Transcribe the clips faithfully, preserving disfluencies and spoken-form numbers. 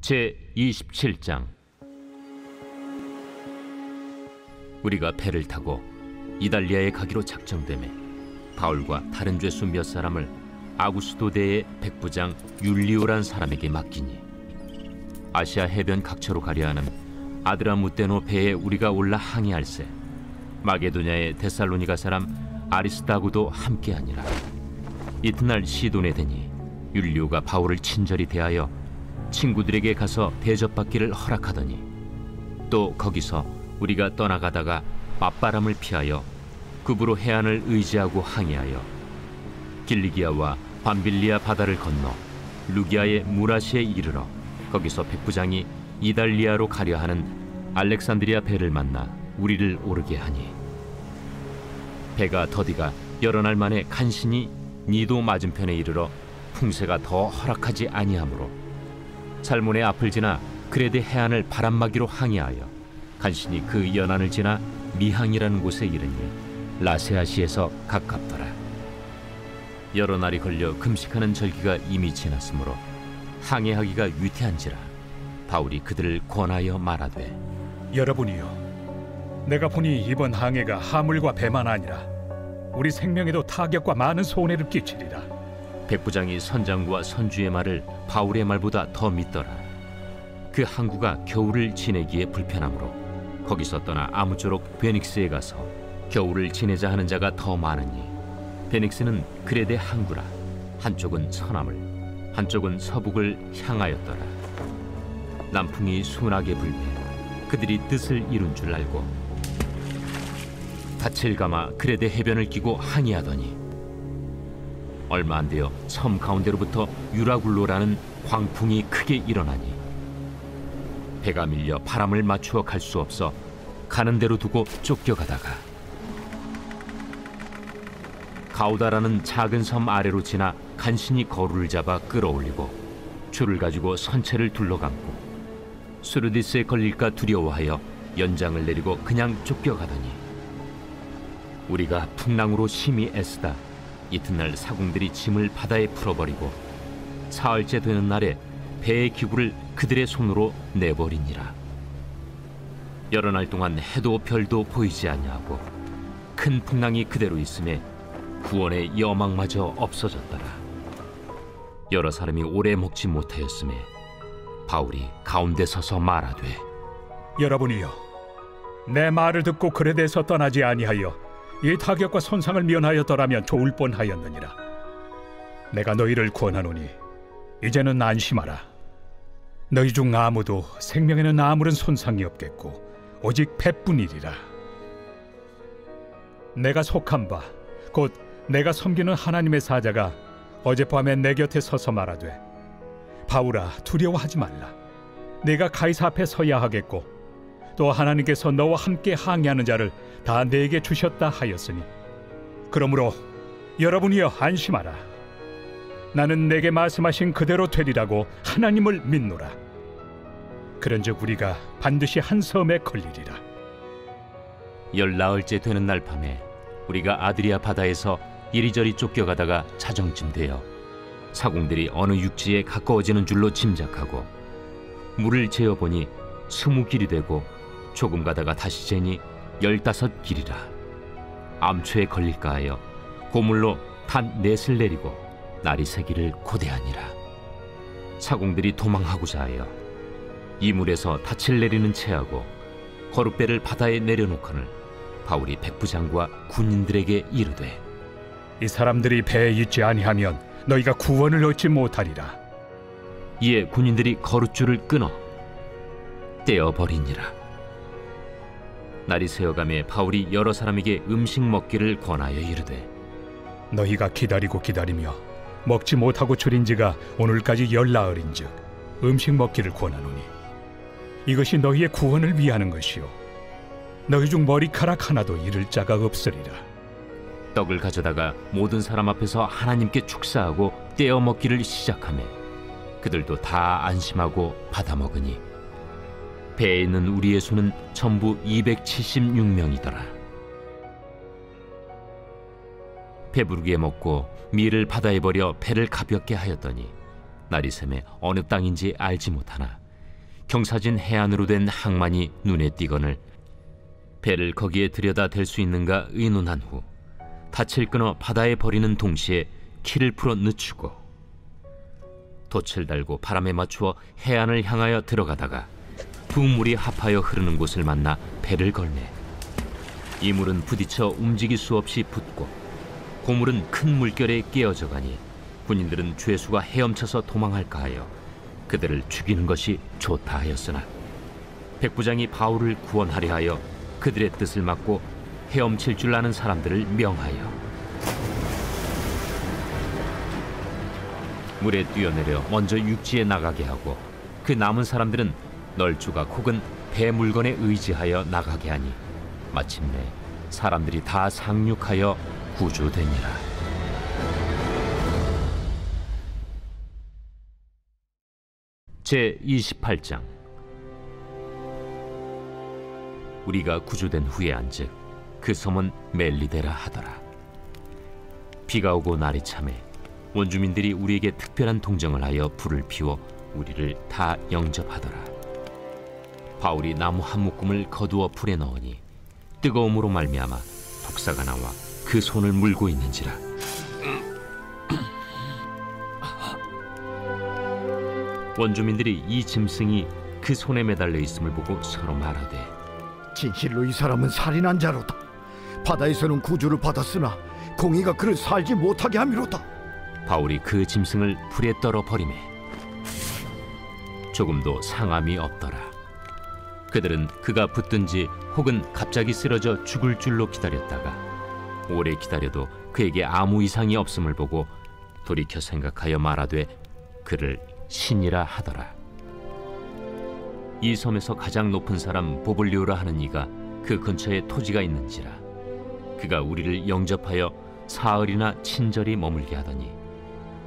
제이십칠 장. 우리가 배를 타고 이달리아에 가기로 작정되매 바울과 다른 죄수 몇 사람을 아구스도대의 백부장 율리오란 사람에게 맡기니, 아시아 해변 각처로 가려 하는 아드라무떼노 배에 우리가 올라 항해할세 마게도냐의 데살로니가 사람 아리스다구도 함께하니라. 이튿날 시돈에 되니 율리오가 바울을 친절히 대하여 친구들에게 가서 대접받기를 허락하더니, 또 거기서 우리가 떠나가다가 맞바람을 피하여 급으로 해안을 의지하고 항해하여 길리기아와 밤빌리아 바다를 건너 루기아의 무라시에 이르러 거기서 백부장이 이달리아로 가려 하는 알렉산드리아 배를 만나 우리를 오르게 하니, 배가 더디가 여러 날 만에 간신히 니도 맞은편에 이르러 풍세가 더 허락하지 아니하므로 살몬의 앞을 지나 그레데 해안을 바람막이로 항해하여 간신히 그 연안을 지나 미항이라는 곳에 이르니 라세아시에서 가깝더라. 여러 날이 걸려 금식하는 절기가 이미 지났으므로 항해하기가 위태한지라 바울이 그들을 권하여 말하되, 여러분이요, 내가 보니 이번 항해가 화물과 배만 아니라 우리 생명에도 타격과 많은 손해를 끼치리라. 백부장이 선장과 선주의 말을 바울의 말보다 더 믿더라. 그 항구가 겨울을 지내기에 불편하므로 거기서 떠나 아무쪼록 베닉스에 가서 겨울을 지내자 하는 자가 더 많으니, 베닉스는 그레데 항구라 한쪽은 서남을 한쪽은 서북을 향하였더라. 남풍이 순하게 불매 그들이 뜻을 이룬 줄 알고 닻을 감아 그레데 해변을 끼고 항해하더니, 얼마 안 되어 섬 가운데로부터 유라굴로라는 광풍이 크게 일어나니 배가 밀려 바람을 맞추어 갈 수 없어 가는 대로 두고 쫓겨가다가 가우다라는 작은 섬 아래로 지나 간신히 거루를 잡아 끌어올리고 줄을 가지고 선체를 둘러감고 수르디스에 걸릴까 두려워하여 연장을 내리고 그냥 쫓겨가더니, 우리가 풍랑으로 심히 애쓰다 이튿날 사공들이 짐을 바다에 풀어버리고 사흘째 되는 날에 배의 기구를 그들의 손으로 내버리니라. 여러 날 동안 해도 별도 보이지 아니하고 큰 풍랑이 그대로 있음에 구원의 여망마저 없어졌더라. 여러 사람이 오래 먹지 못하였음에 바울이 가운데 서서 말하되, 여러분이여, 내 말을 듣고 그레데에서 떠나지 아니하여 이 타격과 손상을 면하였더라면 좋을 뻔하였느니라. 내가 너희를 구원하노니 이제는 안심하라. 너희 중 아무도 생명에는 아무런 손상이 없겠고 오직 배뿐이리라. 내가 속한 바 곧 내가 섬기는 하나님의 사자가 어젯밤에 내 곁에 서서 말하되, 바울아, 두려워하지 말라. 네가 가이사 앞에 서야 하겠고 또 하나님께서 너와 함께 항해하는 자를 다 내게 주셨다 하였으니, 그러므로 여러분이여 안심하라. 나는 내게 말씀하신 그대로 되리라고 하나님을 믿노라. 그런즉 우리가 반드시 한 섬에 걸리리라. 열나흘째 되는 날 밤에 우리가 아드리아 바다에서 이리저리 쫓겨가다가 자정쯤 되어 사공들이 어느 육지에 가까워지는 줄로 짐작하고 물을 재어보니 스무 길이 되고 조금 가다가 다시 재니 열다섯 길이라. 암초에 걸릴까 하여 고물로 단 넷을 내리고 날이 새기를 고대하니라. 사공들이 도망하고자 하여 이물에서 닻을 내리는 채하고 거룻배를 바다에 내려놓거늘 바울이 백부장과 군인들에게 이르되, 이 사람들이 배에 있지 아니하면 너희가 구원을 얻지 못하리라. 이에 군인들이 거룻줄을 끊어 떼어버리니라. 날이 새어가매 바울이 여러 사람에게 음식 먹기를 권하여 이르되, 너희가 기다리고 기다리며 먹지 못하고 줄인 지가 오늘까지 열나흘인즉 음식 먹기를 권하노니, 이것이 너희의 구원을 위하는 것이요 너희 중 머리카락 하나도 잃을 자가 없으리라. 떡을 가져다가 모든 사람 앞에서 하나님께 축사하고 떼어 먹기를 시작하매 그들도 다 안심하고 받아 먹으니, 배에 있는 우리의 수는 전부 이백칠십육 명이더라. 배부르게 먹고 밀을 바다에 버려 배를 가볍게 하였더니 날이 새매 어느 땅인지 알지 못하나 경사진 해안으로 된 항만이 눈에 띄거늘 배를 거기에 들여다 댈 수 있는가 의논한 후 닻을 끊어 바다에 버리는 동시에 키를 풀어 늦추고 돛을 달고 바람에 맞추어 해안을 향하여 들어가다가 두 물이 합하여 흐르는 곳을 만나 배를 걸매 이 물은 부딪혀 움직일 수 없이 붙고 고물은 큰 물결에 깨어져 가니 군인들은 죄수가 헤엄쳐서 도망할까 하여 그들을 죽이는 것이 좋다 하였으나 백부장이 바울을 구원하려 하여 그들의 뜻을 막고 헤엄칠 줄 아는 사람들을 명하여 물에 뛰어내려 먼저 육지에 나가게 하고 그 남은 사람들은 널조각 혹은 배 물건에 의지하여 나가게 하니 마침내 사람들이 다 상륙하여 구조되니라. 제이십팔 장. 우리가 구조된 후에 안즉 그 섬은 멜리데라 하더라. 비가 오고 날이 참에 원주민들이 우리에게 특별한 동정을 하여 불을 피워 우리를 다 영접하더라. 바울이 나무 한 묶음을 거두어 불에 넣으니 뜨거움으로 말미암아 독사가 나와 그 손을 물고 있는지라. 원주민들이 이 짐승이 그 손에 매달려 있음을 보고 서로 말하되, 진실로 이 사람은 살인한 자로다. 바다에서는 구주를 받았으나 공의가 그를 살지 못하게 함이로다. 바울이 그 짐승을 불에 떨어 버리매 조금도 상함이 없더라. 그들은 그가 붙든지 혹은 갑자기 쓰러져 죽을 줄로 기다렸다가 오래 기다려도 그에게 아무 이상이 없음을 보고 돌이켜 생각하여 말하되 그를 신이라 하더라. 이 섬에서 가장 높은 사람 보블리오라 하는 이가 그 근처에 토지가 있는지라 그가 우리를 영접하여 사흘이나 친절히 머물게 하더니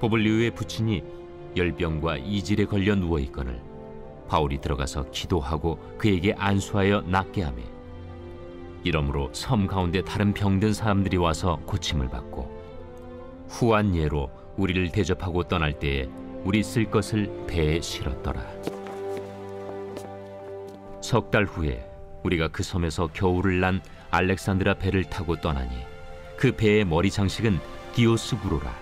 보블리오의 부친이 열병과 이질에 걸려 누워 있거늘 바울이 들어가서 기도하고 그에게 안수하여 낫게 하며 이러므로 섬 가운데 다른 병든 사람들이 와서 고침을 받고 후한 예로 우리를 대접하고 떠날 때에 우리 쓸 것을 배에 실었더라. 석 달 후에 우리가 그 섬에서 겨울을 난 알렉산드라 배를 타고 떠나니 그 배의 머리 장식은 디오스구로라.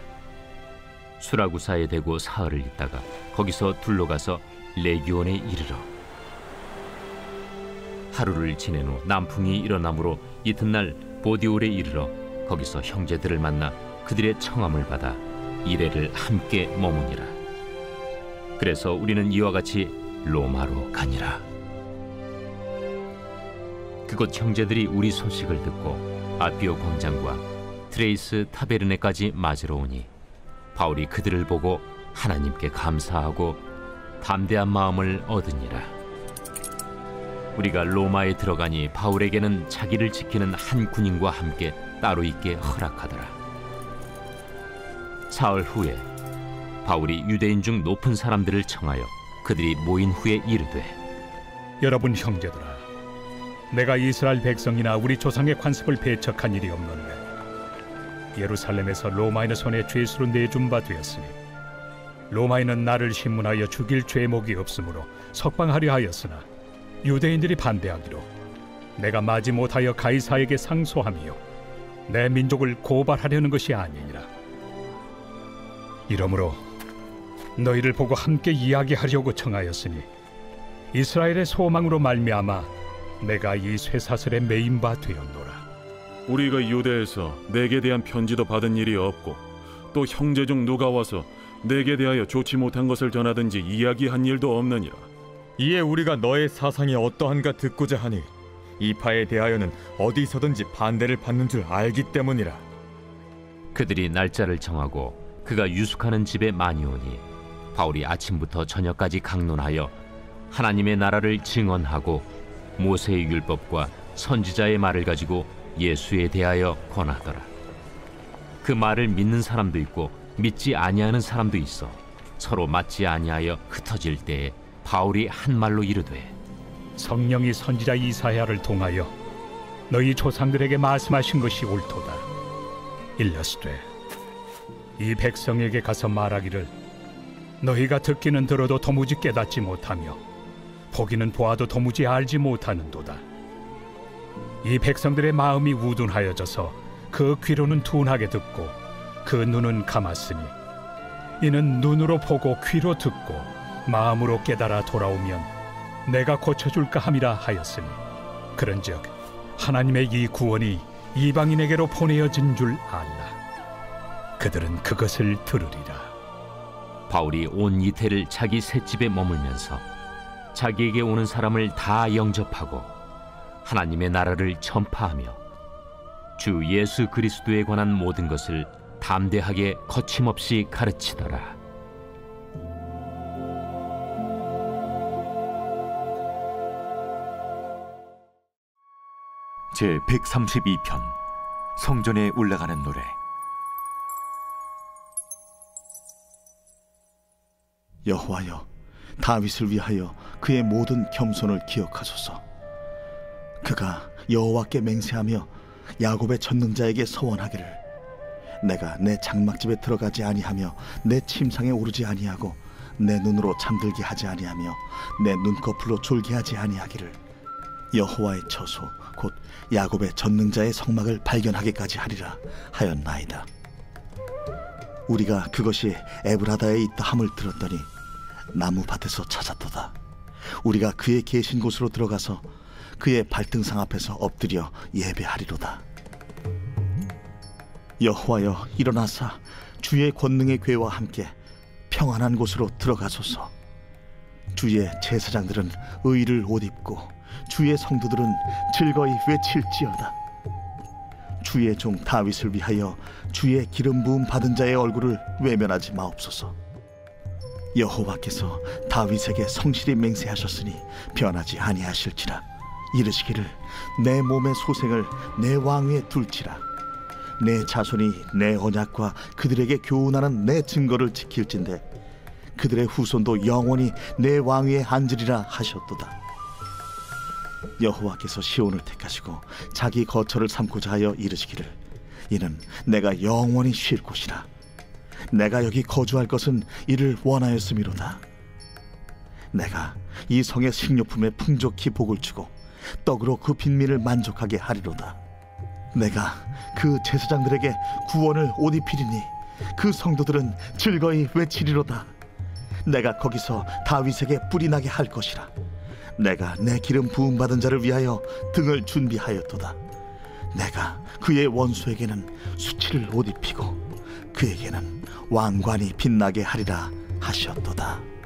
수라구사에 대고 사흘을 있다가 거기서 둘러가서 레기온에 이르러 하루를 지낸 후 남풍이 일어나므로 이튿날 보디올에 이르러 거기서 형제들을 만나 그들의 청함을 받아 이레를 함께 머무니라. 그래서 우리는 이와 같이 로마로 가니라. 그곳 형제들이 우리 소식을 듣고 아피오 광장과 트레이스 타베르네까지 맞으러 오니 바울이 그들을 보고 하나님께 감사하고 담대한 마음을 얻으니라. 우리가 로마에 들어가니 바울에게는 자기를 지키는 한 군인과 함께 따로 있게 허락하더라. 사흘 후에 바울이 유대인 중 높은 사람들을 청하여 그들이 모인 후에 이르되, 여러분 형제들아, 내가 이스라엘 백성이나 우리 조상의 관습을 배척한 일이 없는데 예루살렘에서 로마인의 손에 죄수로 내준 바 되었으니 로마인은 나를 신문하여 죽일 죄목이 없으므로 석방하려 하였으나 유대인들이 반대하기로 내가 마지 못하여 가이사에게 상소하며 내 민족을 고발하려는 것이 아니니라. 이러므로 너희를 보고 함께 이야기하려고 청하였으니 이스라엘의 소망으로 말미암아 내가 이 쇠사슬에 매인 바 되었노라. 우리가 유대에서 내게 대한 편지도 받은 일이 없고 또 형제 중 누가 와서 내게 대하여 좋지 못한 것을 전하든지 이야기한 일도 없느니라. 이에 우리가 너의 사상이 어떠한가 듣고자 하니 이 파에 대하여는 어디서든지 반대를 받는 줄 알기 때문이라. 그들이 날짜를 정하고 그가 유숙하는 집에 많이 오니 바울이 아침부터 저녁까지 강론하여 하나님의 나라를 증언하고 모세의 율법과 선지자의 말을 가지고 예수에 대하여 권하더라. 그 말을 믿는 사람도 있고 믿지 아니하는 사람도 있어 서로 맞지 아니하여 흩어질 때에 바울이 한 말로 이르되, 성령이 선지자 이사야를 통하여 너희 조상들에게 말씀하신 것이 옳도다. 일러스되, 이 백성에게 가서 말하기를 너희가 듣기는 들어도 도무지 깨닫지 못하며 보기는 보아도 도무지 알지 못하는도다. 이 백성들의 마음이 우둔하여져서 그 귀로는 둔하게 듣고 그 눈은 감았으니 이는 눈으로 보고 귀로 듣고 마음으로 깨달아 돌아오면 내가 고쳐줄까 함이라 하였으니, 그런즉 하나님의 이 구원이 이방인에게로 보내어진 줄 알라. 그들은 그것을 들으리라. 바울이 온 이태를 자기 셋집에 머물면서 자기에게 오는 사람을 다 영접하고 하나님의 나라를 전파하며 주 예수 그리스도에 관한 모든 것을 담대하게 거침없이 가르치더라. 제백삼십이 편 성전에 올라가는 노래. 여호와여, 다윗을 위하여 그의 모든 겸손을 기억하소서. 그가 여호와께 맹세하며 야곱의 전능자에게 서원하기를, 내가 내 장막집에 들어가지 아니하며 내 침상에 오르지 아니하고 내 눈으로 잠들게 하지 아니하며 내 눈꺼풀로 졸게 하지 아니하기를 여호와의 처소 곧 야곱의 전능자의 성막을 발견하기까지 하리라 하였나이다. 우리가 그것이 에브라다에 있다 함을 들었더니 나무밭에서 찾았도다. 우리가 그의 계신 곳으로 들어가서 그의 발등상 앞에서 엎드려 예배하리로다. 여호와여, 일어나사 주의 권능의 궤와 함께 평안한 곳으로 들어가소서. 주의 제사장들은 의를 옷 입고 주의 성도들은 즐거이 외칠지어다. 주의 종 다윗을 위하여 주의 기름 부음 받은 자의 얼굴을 외면하지 마옵소서. 여호와께서 다윗에게 성실히 맹세하셨으니 변하지 아니하실지라. 이르시기를, 내 몸의 소생을 내 왕위에 둘지라. 내 자손이 내 언약과 그들에게 교훈하는 내 증거를 지킬진대 그들의 후손도 영원히 내 왕위에 앉으리라 하셨도다. 여호와께서 시온을 택하시고 자기 거처를 삼고자 하여 이르시기를, 이는 내가 영원히 쉴 곳이라. 내가 여기 거주할 것은 이를 원하였음이로다. 내가 이 성의 식료품에 풍족히 복을 주고 떡으로 그 빈민을 만족하게 하리로다. 내가 그 제사장들에게 구원을 옷 입히리니 그 성도들은 즐거이 외치리로다. 내가 거기서 다윗에게 뿌리 나게 할 것이라. 내가 내 기름 부음 받은 자를 위하여 등을 준비하였도다. 내가 그의 원수에게는 수치를 옷 입히고 그에게는 왕관이 빛나게 하리라 하셨도다.